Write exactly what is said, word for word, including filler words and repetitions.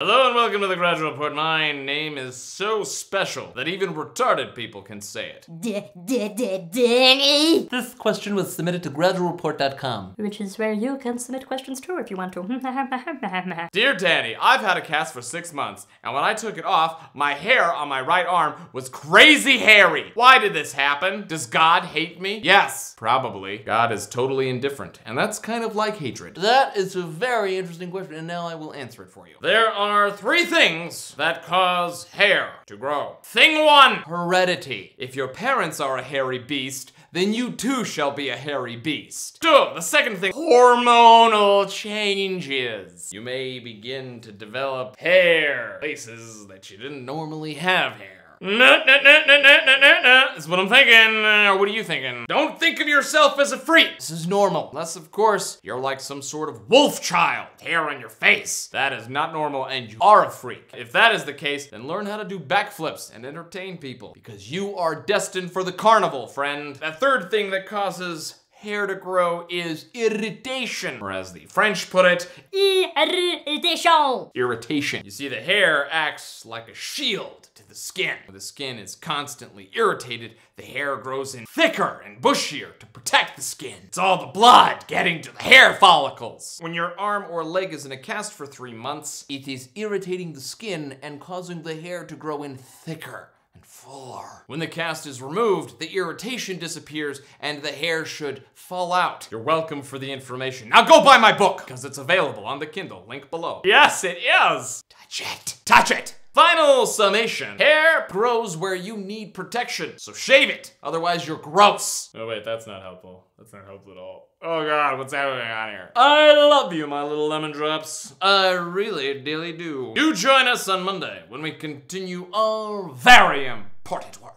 Hello and welcome to The Gradual Report. My name is so special that even retarded people can say it. D-d-d-Danny! This question was submitted to Gradual Report dot com. Which is where you can submit questions too if you want to. Dear Danny, I've had a cast for six months, and when I took it off, my hair on my right arm was crazy hairy. Why did this happen? Does God hate me? Yes, probably. God is totally indifferent, and that's kind of like hatred. That is a very interesting question, and now I will answer it for you. There are There are three things that cause hair to grow. Thing one, heredity. If your parents are a hairy beast, then you too shall be a hairy beast. Two, the second thing, hormonal changes. You may begin to develop hair, places that you didn't normally have hair. No, no, no, no, no, no, no, no, is what I'm thinking. Uh, what are you thinking? Don't think of yourself as a freak. This is normal. Unless, of course, you're like some sort of wolf child. Hair on your face. That is not normal, and you are a freak. If that is the case, then learn how to do backflips and entertain people, because you are destined for the carnival, friend. That third thing that causes hair to grow is irritation, or as the French put it, irritation. Irritation. You see, the hair acts like a shield to the skin. When the skin is constantly irritated, the hair grows in thicker and bushier to protect the skin. It's all the blood getting to the hair follicles. When your arm or leg is in a cast for three months, it is irritating the skin and causing the hair to grow in thicker. Fuller. When the cast is removed, the irritation disappears and the hair should fall out. You're welcome for the information. Now go buy my book, because it's available on the Kindle, link below. Yes, it is! Touch it! Touch it! Final summation. Hair grows where you need protection, so shave it, otherwise you're gross. Oh wait, that's not helpful. That's not helpful at all. Oh God, what's happening on here? I love you, my little lemon drops. I really, dearly do. Do join us on Monday when we continue our very important work.